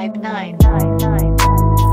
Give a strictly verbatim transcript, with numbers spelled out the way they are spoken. five nine nine nine.